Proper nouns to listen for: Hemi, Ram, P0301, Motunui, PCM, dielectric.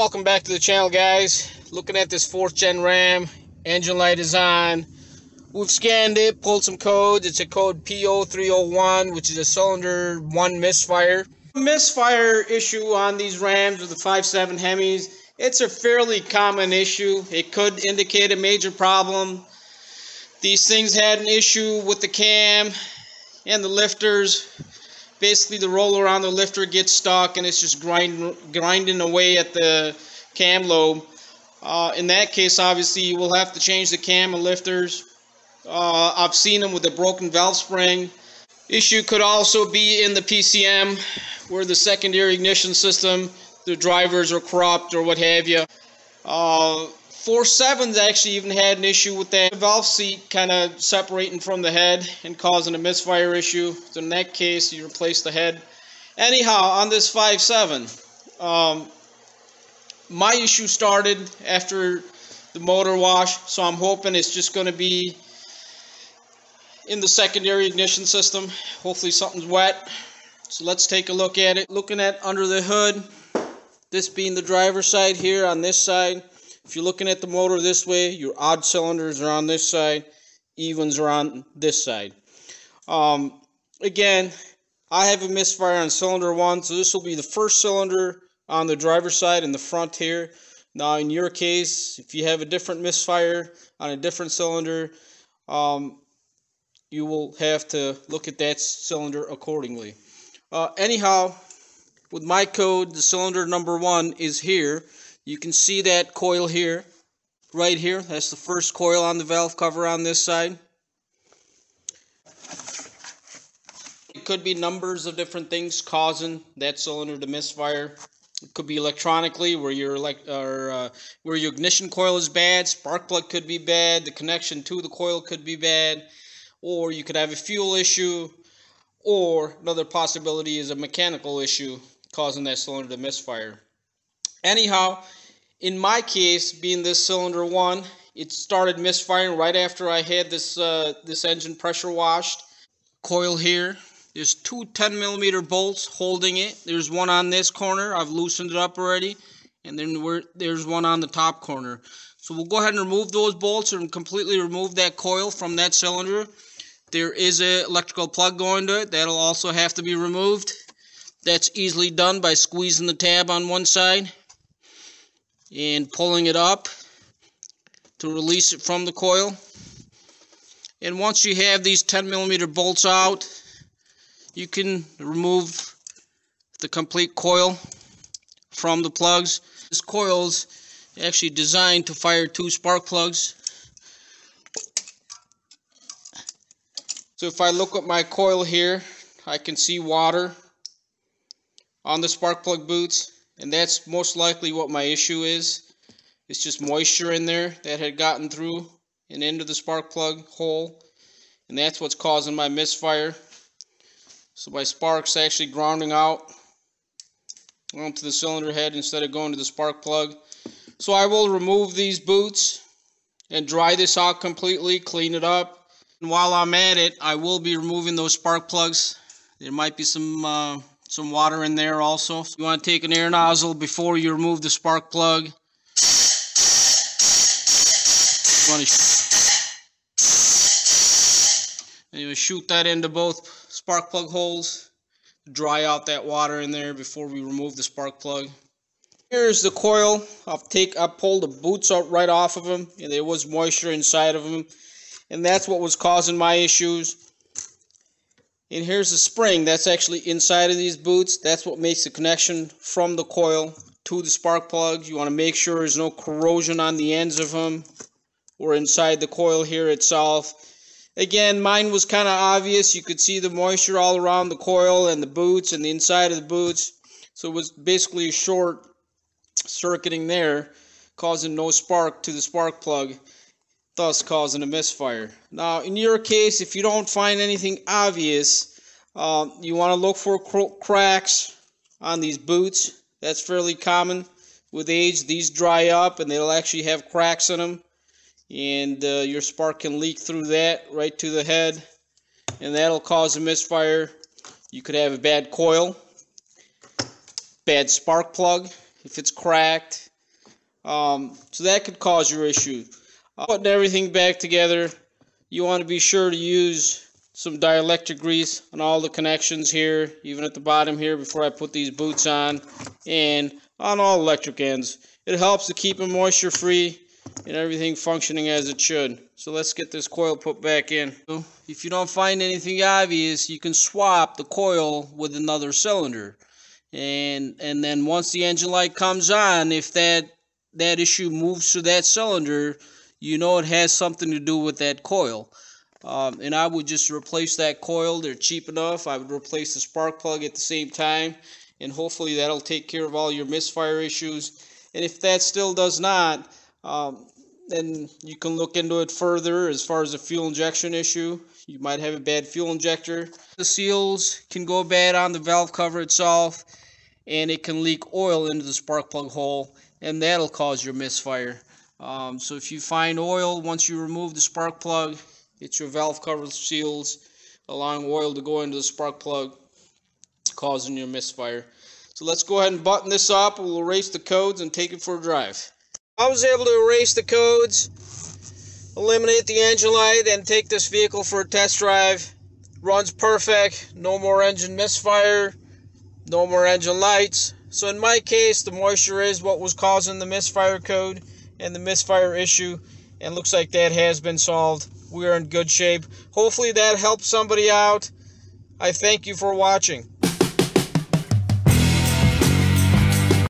Welcome back to the channel, guys. Looking at this 4th gen Ram, engine light is on. We've scanned it, pulled some codes. It's a code P0301, which is a cylinder 1 misfire. The misfire issue on these Rams with the 5.7 Hemis, it's a fairly common issue. It could indicate a major problem. These things had an issue with the cam and the lifters. Basically, the roller on the lifter gets stuck, and it's just grinding away at the cam lobe. In that case, obviously, you will have to change the cam and lifters. I've seen them with a broken valve spring. Issue could also be in the PCM, where the secondary ignition system, the drivers are corrupt or what have you. 4.7s actually even had an issue with that valve seat kind of separating from the head and causing a misfire issue. So in that case, you replace the head. Anyhow, on this 5.7, my issue started after the motor wash, so I'm hoping it's just going to be in the secondary ignition system. Hopefully something's wet. So let's take a look at it. Looking at under the hood, this being the driver's side here on this side. If you're looking at the motor this way, your odd cylinders are on this side, evens are on this side. Again, I have a misfire on cylinder 1, so this will be the first cylinder on the driver's side in the front here. Now in your case, if you have a different misfire on a different cylinder, you will have to look at that cylinder accordingly. Anyhow, with my code, the cylinder number 1 is here. You can see that coil here, right here. That's the first coil on the valve cover on this side. It could be numbers of different things causing that cylinder to misfire. It could be electronically, where your ignition coil is bad, spark plug could be bad, the connection to the coil could be bad, or you could have a fuel issue, or another possibility is a mechanical issue causing that cylinder to misfire. Anyhow, in my case, being this cylinder 1, it started misfiring right after I had this this engine pressure washed. Coil here, there's two 10mm bolts holding it. There's one on this corner, I've loosened it up already, and then there's one on the top corner. So we'll go ahead and remove those bolts and completely remove that coil from that cylinder. There is an electrical plug going to it, that'll also have to be removed. That's easily done by squeezing the tab on one side and pulling it up to release it from the coil. And once you have these 10mm bolts out, you can remove the complete coil from the plugs. This coil is actually designed to fire 2 spark plugs. So if I look at my coil here, I can see water on the spark plug boots. And that's most likely what my issue is. It's just moisture in there that had gotten through and into the spark plug hole. And that's what's causing my misfire. So my spark's actually grounding out onto the cylinder head instead of going to the spark plug. So I will remove these boots and dry this out completely, clean it up. And while I'm at it, I will be removing those spark plugs. There might be some water in there also. You want to take an air nozzle before you remove the spark plug. You want to shoot that into both spark plug holes. Dry out that water in there before we remove the spark plug. Here's the coil. I pulled the boots out right off of them, and there was moisture inside of them, and that's what was causing my issues. And here's the spring that's actually inside of these boots. That's what makes the connection from the coil to the spark plugs. You want to make sure there's no corrosion on the ends of them or inside the coil here itself. Again, mine was kind of obvious. You could see the moisture all around the coil and the boots and the inside of the boots. So it was basically a short circuiting there, causing no spark to the spark plug, thus causing a misfire. Now in your case, if you don't find anything obvious, you want to look for cracks on these boots. That's fairly common. With age, these dry up and they'll actually have cracks in them, and your spark can leak through that right to the head, and that'll cause a misfire. You could have a bad coil, bad spark plug if it's cracked, So that could cause your issue. Putting everything back together, you want to be sure to use some dielectric grease on all the connections here, even at the bottom here before I put these boots on, and on all electric ends. It helps to keep them moisture free and everything functioning as it should. So let's get this coil put back in. If you don't find anything obvious, you can swap the coil with another cylinder, and then once the engine light comes on, if that issue moves to that cylinder, you know it has something to do with that coil. And I would just replace that coil. They're cheap enough. I would replace the spark plug at the same time, and hopefully that'll take care of all your misfire issues. And if that still does not, then you can look into it further as far as the fuel injection issue. You might have a bad fuel injector. The seals can go bad on the valve cover itself, and it can leak oil into the spark plug hole, and that'll cause your misfire. So if you find oil, once you remove the spark plug, it's your valve cover seals allowing oil to go into the spark plug, causing your misfire. So let's go ahead and button this up. We'll erase the codes and take it for a drive. I was able to erase the codes, eliminate the engine light, and take this vehicle for a test drive. Runs perfect. No more engine misfire. No more engine lights. So in my case, the moisture is what was causing the misfire code and the misfire issue, and looks like that has been solved. We are in good shape. Hopefully that helps somebody out. I thank you for watching.